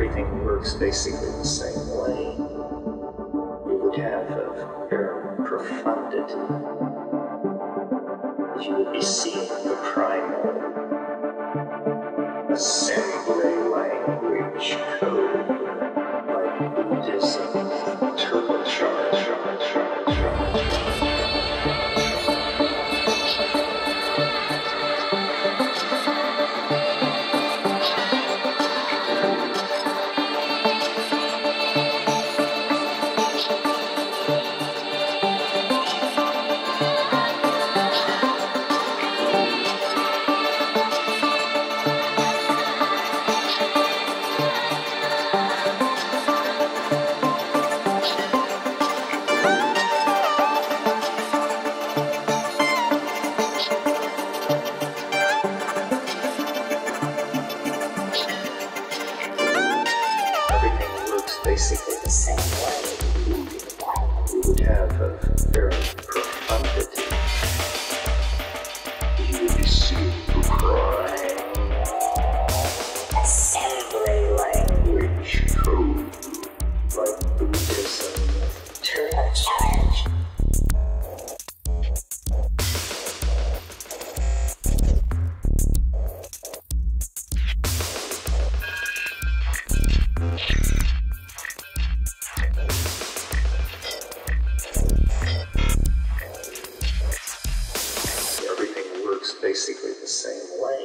everything works basically the same way, we would have a very profundity. You would be seeing the primal, assembly language code, like Buddhism, turbocharge. Basically the same way, you would have a very profundity. You would be super crying. Assembly language code, like Buddhism, turbocharge. Basically the same way.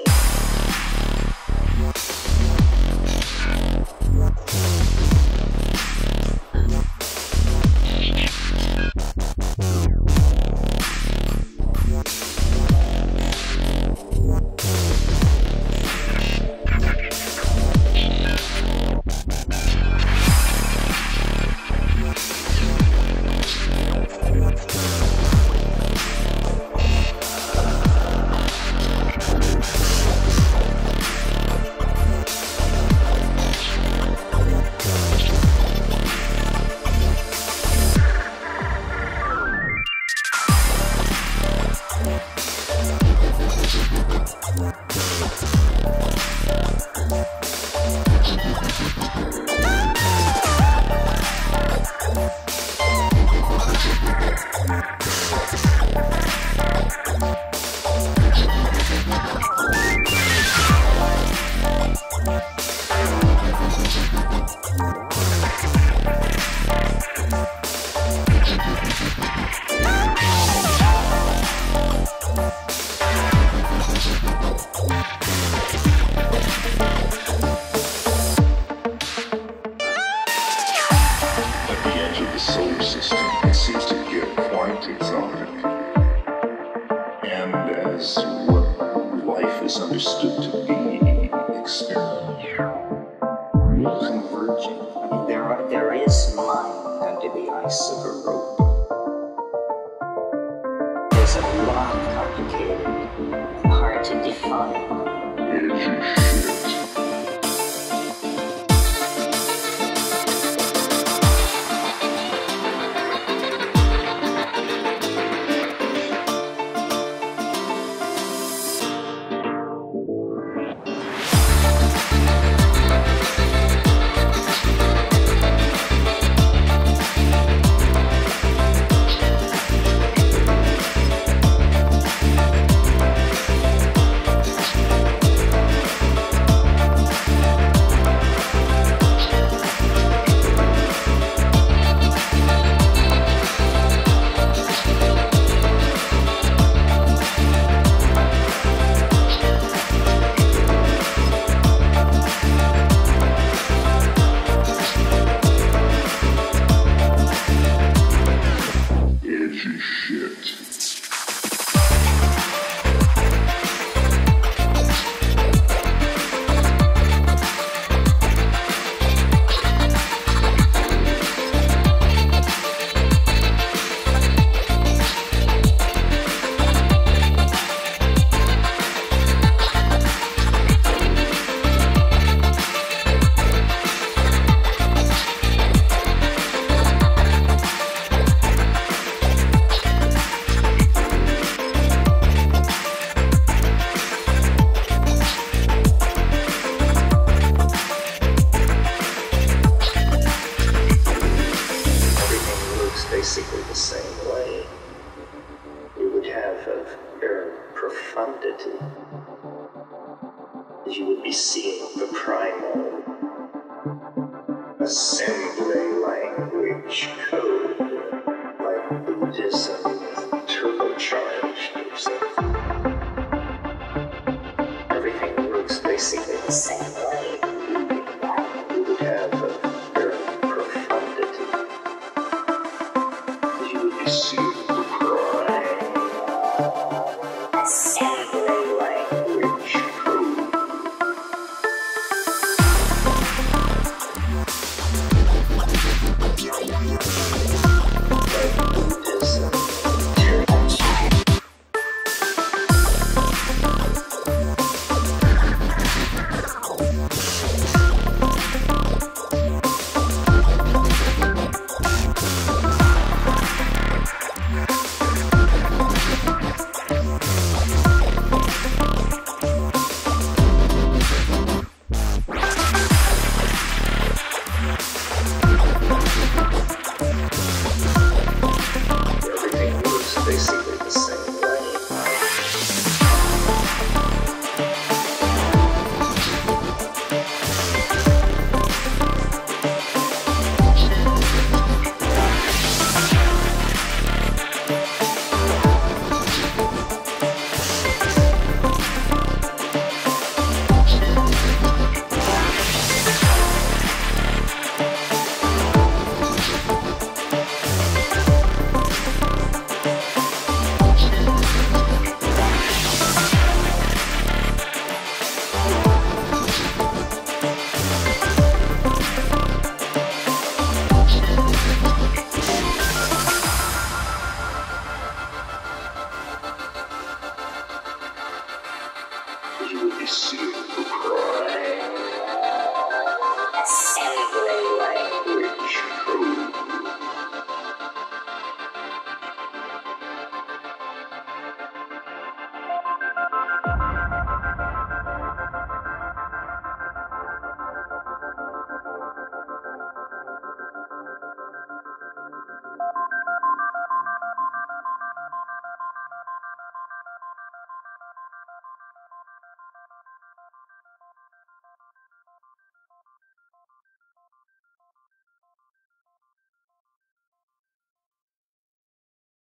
As what life is understood to be, converging. There is mind under the ice of a rope. There's a lot complicated, hard to define. life of bare profundity, you would be seeing the primal, assembly language code, like Buddhism turbocharged or something. Everything works basically the same way. You would have a very profundity. You would be seeing the primal, assembly language code. Basically the same see.